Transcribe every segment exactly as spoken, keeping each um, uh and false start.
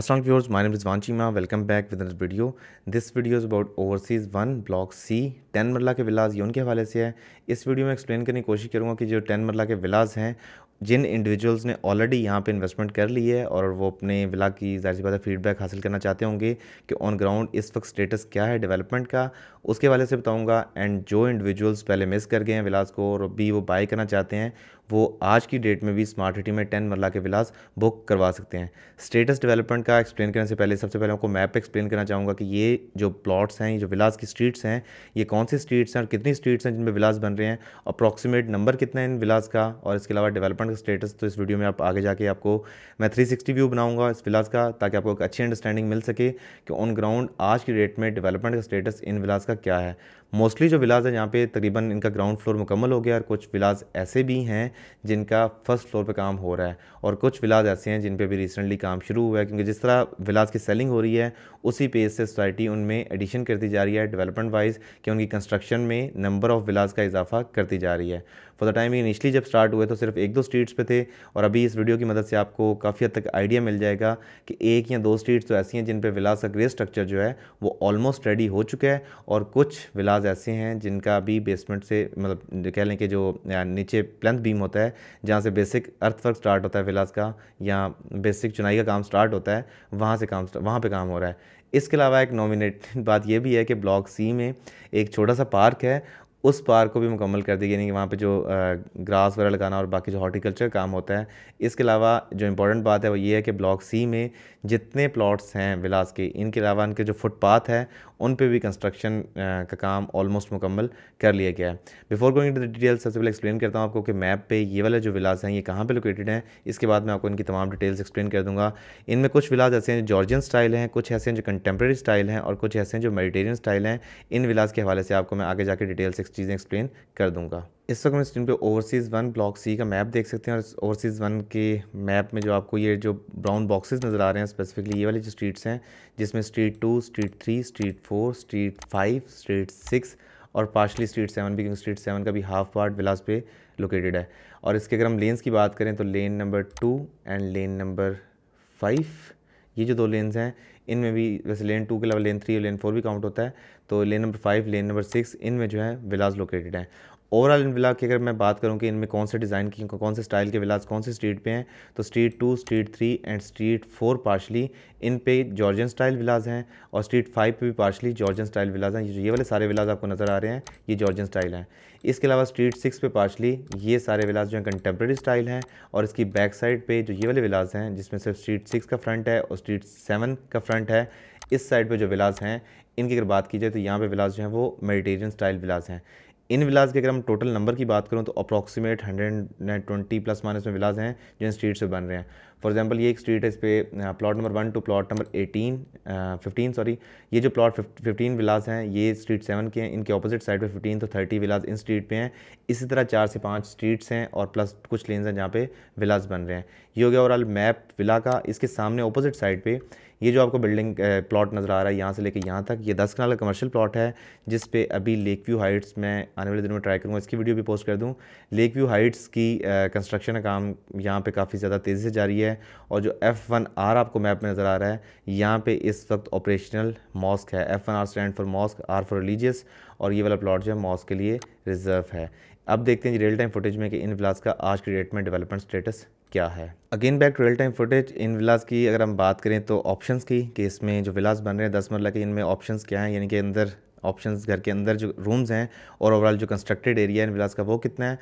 Assalamualaikum viewers, my name is Rizwan Chima. Welcome back with this video. This video is about Overseas One Block C ten marla के villas ये उनके हवाले से है। इस video में एक्सप्लेन करने की कोशिश करूँगा कि जो टेन मरला के विलाज हैं, जिन इंडिविजुअल्स ने ऑलरेडी यहाँ पे इन्वेस्टमेंट कर ली है और वो अपने विला की जाहिर सी बात है फीडबैक हासिल करना चाहते होंगे कि ऑन ग्राउंड इस वक्त स्टेटस क्या है डेवलपमेंट का, उसके वाले से बताऊंगा। एंड जो इंडिविजुअल्स पहले मिस कर गए हैं विलास को और भी वो बाय करना चाहते हैं, वो आज की डेट में भी स्मार्ट सिटी में टेन मरला के विलास बुक करवा सकते हैं। स्टेटस डेवलपमेंट का एक्सप्लेन करने से पहले सबसे पहले आपको मैप एक्सप्लेन करना चाहूँगा कि ये जो प्लॉट्स हैं, ये जो विलास की स्ट्रीट्स हैं, ये कौन सी स्ट्रीट्स हैं और कितनी स्ट्रीट्स हैं जिनमें विलास बन रहे हैं, अप्रॉक्सीमेट नंबर कितना है इन विलास का, और इसके अलावा डेवलपमेंट स्टेटस। तो इस वीडियो में आप आगे जाके आपको मैं थ्री सिक्सटी व्यू बनाऊंगा इस विलास का, ताकि आपको एक अच्छी अंडरस्टैंडिंग मिल सके कि ऑन ग्राउंड आज की डेट में डेवलपमेंट का स्टेटस इन विलास का क्या है। मोस्टली जो विलास है यहाँ पे तकरीबन इनका ग्राउंड फ्लोर मुकम्मल हो गया और कुछ विलास ऐसे भी हैं जिनका फर्स्ट फ्लोर पे काम हो रहा है और कुछ विलास ऐसे हैं जिन पे भी रिसेंटली काम शुरू हुआ है, क्योंकि जिस तरह विलास की सेलिंग हो रही है उसी पेज से सोसाइटी उनमें एडिशन करती जा रही है डेवलपमेंट वाइज, कि उनकी कंस्ट्रक्शन में नंबर ऑफ़ विलास का इजाफा करती जा रही है। फॉर द टाइम इनिशियली जब स्टार्ट हुए तो सिर्फ एक दो स्ट्रीट्स पे थे और अभी इस वीडियो की मदद से आपको काफ़ी हद तक आइडिया मिल जाएगा कि एक या दो स्ट्रीट्स तो ऐसी हैं जिन पे विलास का ग्रे स्ट्रक्चर जो है वो ऑलमोस्ट रेडी हो चुका है और कुछ विलास ऐसे हैं जिनका भी बेसमेंट से मतलब कह लें कि जो नीचे प्लंथ बीम होता है जहाँ से बेसिक अर्थवर्क स्टार्ट होता है विलास का या बेसिक चुनाई का काम स्टार्ट होता है, वहाँ से काम वहाँ पर काम हो रहा है। इसके अलावा एक नॉमिनेटेड बात यह भी है कि ब्लॉक सी में एक छोटा सा पार्क है, उस पार्क को भी मुकम्मल कर दी, यानी कि वहाँ पे जो ग्रास वगैरह लगाना और बाकी जो हॉर्टिकल्चर काम होता है। इसके अलावा जो इम्पोर्टेंट बात है वो ये है कि ब्लॉक सी में जितने प्लॉट्स हैं विलास के, इनके अलावा इनके जो फुटपाथ है उन पे भी कंस्ट्रक्शन का काम ऑलमोस्ट मुकम्मल कर लिया गया है। Before going to the details सबसे पहले एक्सप्लेन करता हूँ आपको कि मैप पे ये वाले जो विलास हैं ये कहाँ पे लोकेटेड हैं। इसके बाद मैं आपको इनकी तमाम डिटेल्स एक्सप्लेन कर दूँगा। इनमें कुछ विलास ऐसे हैं जो जॉर्जियन स्टाइल हैं, कुछ ऐसे हैं जो कंटेम्प्रेरी स्टाइल हैं और कुछ ऐसे हैं जो मेडिटेरियन स्टाइल हैं। इन विलास के हवाले से आपको मैं आगे जाकर डिटेल्स चीज़ें एक्सप्लेन कर दूँगा। इस वक्त हम स्क्रीन पे ओवरसीज़ वन ब्लॉक सी का मैप देख सकते हैं और ओवरसीज़ वन के मैप में जो आपको ये जो ब्राउन बॉक्सेस नज़र आ रहे हैं, स्पेसिफिकली ये वाले जो स्ट्रीट्स हैं जिसमें street two, street three, street four, street five, street six और पार्शली स्ट्रीट सेवन भी, क्योंकि स्ट्रीट सेवन का भी हाफ पार्ट विलास पे लोकेटेड है। और इसके अगर हम लेन्स की बात करें तो lane number two and lane number five, ये जो दो लेन्स हैं इनमें भी, वैसे लेन टू के अलावा लेन थ्री और लेन फोर भी काउंट होता है, तो lane number five, lane number six, इनमें जो है विलास लोकेटेड हैं। ओवरऑल इन विला की अगर मैं बात करूं कि इनमें कौन से डिज़ाइन की, कौन से स्टाइल के विलास कौन से स्ट्रीट पे हैं, तो street two, street three and street four partially इन पे जॉर्जियन स्टाइल विलास हैं और स्ट्रीट फाइव पे भी पार्शली जॉर्जियन स्टाइल विलास हैं। ये वाले सारे विलास आपको नज़र आ रहे हैं ये जॉर्जियन स्टाइल हैं। इसके अलावा स्ट्रीट सिक्स पे पार्शली ये सारे विलास जो हैं कंटेम्प्रेरी स्टाइल हैं और इसकी बैक साइड पे जो ये वाले विलास हैं जिसमें सिर्फ स्ट्रीट सिक्स का फ्रंट है और स्ट्रीट सेवन का फ्रंट है, इस साइड पर जो विलास हैं इनकी अगर बात की जाए तो यहाँ पर विलास जो हैं वो मेडिटेरियन स्टाइल विलास हैं। इन विलास के अगर हम टोटल नंबर की बात करूं तो approximate one hundred twenty plus minus में विलास हैं जो इन स्ट्रीट से बन रहे हैं। फॉर एग्जांपल ये एक स्ट्रीट है, इस पर plot number one two plot number eighteen fifteen sorry ये जो प्लॉट फिफ्टीन विलास हैं ये स्ट्रीट सेवन के हैं, इनके अपोजिट साइड पे फिफ्टीन तो थर्टी विलास इन स्ट्रीट पे हैं। इसी तरह चार से पाँच स्ट्रीट्स हैं और प्लस कुछ लेन्स हैं जहाँ पे विलास बन रहे हैं। ये हो गया ओवरऑल मैप विला का। इसके सामने अपोजिट साइड पर ये जो आपको बिल्डिंग प्लॉट नज़र आ रहा है यहाँ से लेके यहाँ तक, ये दस कनाल का कमर्शियल प्लॉट है जिस पे अभी लेक व्यू हाइट्स में आने वाले दिनों में ट्राई करूँगा इसकी वीडियो भी पोस्ट कर दूँ। लेक व्यू हाइट्स की कंस्ट्रक्शन का काम यहाँ पे काफ़ी ज़्यादा तेज़ी से जारी है और जो एफ़ वन आर आपको मैप में नज़र आ रहा है यहाँ पर इस वक्त ऑपरेशनल मॉस्क है। F one R stand for mosque, R for religious, और ये वाला प्लॉट जो है मॉस्क के लिए रिजर्व है। अब देखते हैं रियल टाइम फुटेज में कि इन विलास का आज की डेट में डेवलपमेंट स्टेटस क्या है। Again back to real time footage. इन विलास की अगर हम बात करें तो ऑप्शंस की, कि इसमें जो विलास बन रहे हैं दस मरला के इनमें ऑप्शंस क्या हैं, यानी कि अंदर ऑप्शंस घर के अंदर जो रूम्स हैं और ओवरऑल जो कंस्ट्रक्टेड एरिया इन विलास का वो कितना है।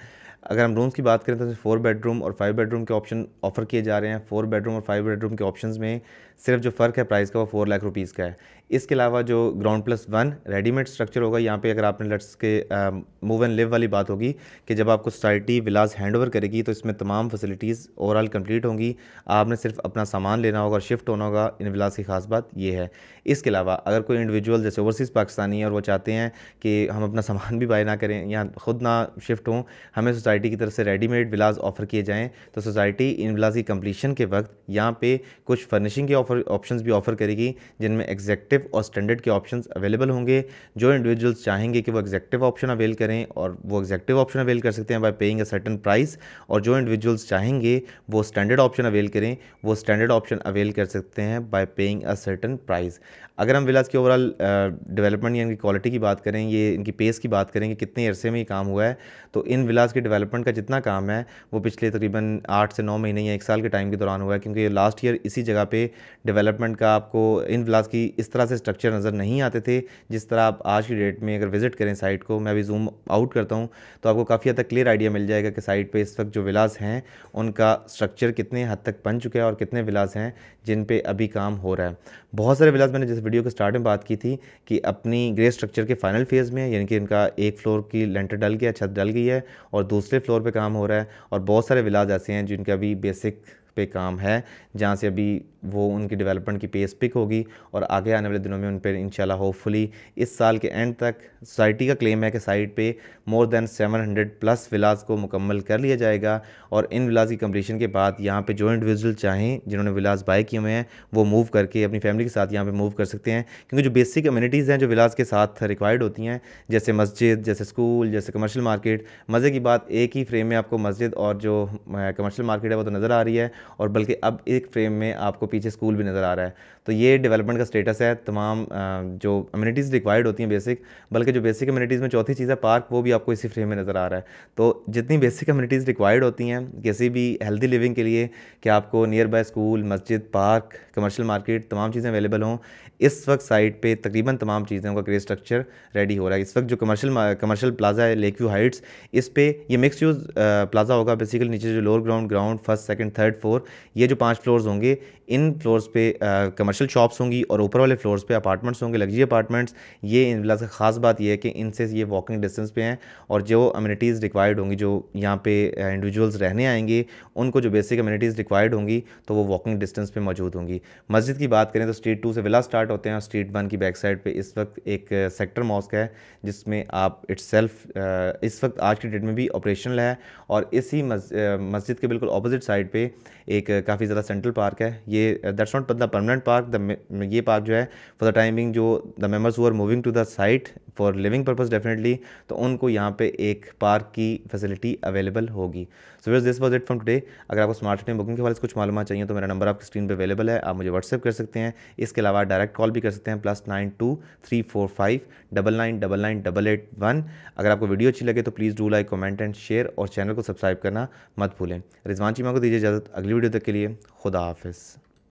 अगर हम रूम्स की बात करें तो फोर बेडरूम और फाइव बेडरूम के ऑप्शन ऑफर किए जा रहे हैं। फोर बेडरूम और फाइव बेडरूम के ऑप्शंस में सिर्फ जो फ़र्क है प्राइस का वो फोर लाख रुपीस का है। इसके अलावा जो ground plus one readymade structure होगा यहाँ पे, अगर आपने लेट्स के मूव एंड लिव वाली बात होगी कि जब आपको सोसाइटी विलास हैंडओवर करेगी तो इसमें तमाम फैसिलिटीज़ ओवरऑल कंप्लीट होंगी, आपने सिर्फ अपना सामान लेना होगा और शिफ्ट होना होगा। इन विलास की खास बात ये है। इसके अलावा अगर कोई इंडिविजुअल जैसे ओवरसीज़ पाकिस्तानी है और वो चाहते हैं कि हम अपना सामान भी बाय ना करें या ख़ुद ना शिफ्ट हों, हमें सोसाइटी की तरफ से रेडीमेड विलाज ऑफर किए जाएँ, तो सोसाइटी इन विलाज की कंप्लीशन के वक्त यहाँ पे कुछ फर्निशिंग के ऑफर ऑप्शंस भी ऑफर करेगी, जिनमें एग्जेक्टिव और स्टैंडर्ड के ऑप्शंस अवेलेबल होंगे। जो इंडिविजुअल्स चाहेंगे कि वो एग्जेक्टिव ऑप्शन अवेल करें और वो एग्जेक्टिव ऑप्शन अवेल कर सकते हैं by paying a certain price, और जो इंडिविजुअल्स चाहेंगे वो स्टैंडर्ड ऑप्शन अवेल करें वो स्टैंडर्ड ऑप्शन अवेल कर सकते हैं by paying a certain price. अगर हम विलाज की ओवरऑल डेवलपमेंट यानी क्वालिटी की बात करें, ये इनकी पेस की बात करें कि कितने अरसे में ये काम हुआ है, तो इन विलाज के डेवलपमेंट का जितना काम है वो पिछले तकरीबन आठ से नौ महीने या एक साल के टाइम के दौरान हुआ है, क्योंकि लास्ट ईयर इसी जगह पे डेवलपमेंट का आपको इन विलाज की इस तरह से स्ट्रक्चर नज़र नहीं आते थे जिस तरह आप आज की डेट में अगर विजिट करें साइट को, मैं भी जूम आउट करता हूँ तो आपको काफ़ी हद तक क्लियर आइडिया मिल जाएगा कि साइट पे इस वक्त जो विलाज हैं उनका स्ट्रक्चर कितने हद तक बन चुका है और कितने विलाज हैं जिन पे अभी काम हो रहा है। बहुत सारे विलाज मैंने जिस वीडियो के स्टार्ट में बात की थी कि अपनी ग्रे स्ट्रक्चर के फाइनल फेज़ में, यानी कि इनका एक फ्लोर की लेंटर डल गया, छत डल गई है और दूसरे फ्लोर पर काम हो रहा है, और बहुत सारे विलाज ऐसे हैं जिनका अभी बेसिक पे काम है जहाँ से अभी वो उनकी डेवलपमेंट की पेस पिक होगी और आगे आने वाले दिनों में उन पर इंशाल्लाह होपफुली इस साल के एंड तक सोसाइटी का क्लेम है कि साइट पे मोर देन सात सौ प्लस विलाज को मुकम्मल कर लिया जाएगा। और इन विलाज की कंप्लीशन के बाद यहाँ पे जो इंडिविजुअल चाहें जिन्होंने विलाज बाय किए हुए हैं वो मूव करके अपनी फैमिली के साथ यहाँ पर मूव कर सकते हैं, क्योंकि जो बेसिक अम्यूनिटीज़ हैं जो विलाज के साथ रिक्वायर्ड होती हैं, जैसे मस्जिद, जैसे स्कूल, जैसे कमर्शियल मार्केट, मज़े की बात एक ही फ्रेम में आपको मस्जिद और जो कमर्शियल मार्केट है वो तो नज़र आ रही है, और बल्कि अब एक फ्रेम में आपको पीछे स्कूल भी नज़र आ रहा है। तो ये डेवलपमेंट का स्टेटस है। तमाम जो अम्यूनिटीज़ रिक्वायर्ड होती हैं बेसिक, बल्कि जो बेसिक अम्यूनिटीज़ में चौथी चीज़ है पार्क, वो भी आपको इसी फ्रेम में नज़र आ रहा है। तो जितनी बेसिक अम्यूनिटीज़ रिक्वायर्ड होती हैं किसी भी हेल्दी लिविंग के लिए कि आपको नियर बाय स्कूल, मस्जिद, पार्क, कमर्शियल मार्केट, तमाम चीज़ें अवेलेबल हों, इस वक्त साइट पे तकरीबन तमाम चीज़ों का ग्रे स्ट्रक्चर रेडी हो रहा है। इस वक्त जो कमर्शियल कमर्शियल प्लाजा है लेक व्यू हाइट्स, इस पे ये मिक्स यूज़ प्लाजा होगा बेसिकली। नीचे जो lower ground, ground, first, second, third floor, ये जो पांच फ्लोर्स होंगे इन फ्लोर्स पे कमर्शियल शॉप्स होंगी और ऊपर वाले फ्लोर्स पे अपार्टमेंट्स होंगे, लग्जरी अपार्टमेंट्स। ये इन विलाज का ख़ास बात ये है कि इनसे ये वॉकिंग डिस्टेंस पे हैं, और जो अम्यूनिटीज़ रिक्वायर्ड होंगी जो यहाँ पे इंडिविजुअल्स रहने आएंगे उनको जो बेसिक अम्यूनिटीज़ रिक्वायर्ड होंगी तो वो वॉकिंग डिस्टेंस पर मौजूद होंगी। मस्जिद की बात करें तो स्ट्रीट टू से विलाज स्टार्ट होते हैं और स्ट्रीट वन की बैक साइड पर इस वक्त एक सेक्टर मॉस्क है जिसमें आप इट्स सेल्फ इस वक्त आज की डेट में भी ऑपरेशनल है, और इसी मस्जिद के बिल्कुल अपोजिट साइड पर एक काफ़ी ज़्यादा सेंट्रल पार्क है। ये that's not the permanent park, the ये पार्क जो है फॉर द टाइमिंग जो the members who are moving to the site for living purpose definitely, तो उनको यहाँ पे एक पार्क की फैसिलिटी अवेलेबल होगी। So viewers, this was it from today. अगर आपको स्मार्ट सिटी बुकिंग के बारे में कुछ मालूम चाहिए तो मेरा नंबर आपकी स्क्रीन पर अवेलेबल है, आप मुझे व्हाट्सएप कर सकते हैं। इसके अलावा डायरेक्ट कॉल भी कर सकते हैं plus nine two three four five double nine double nine double eight one. अगर आपको वीडियो अच्छी लगे तो please do like, comment and share, और चैनल को सब्सक्राइब करना मत भूलें। रिजवान चीमा को दीजिए इजाज़त अगली वीडियो तक के लिए। खुदा हाफिज़।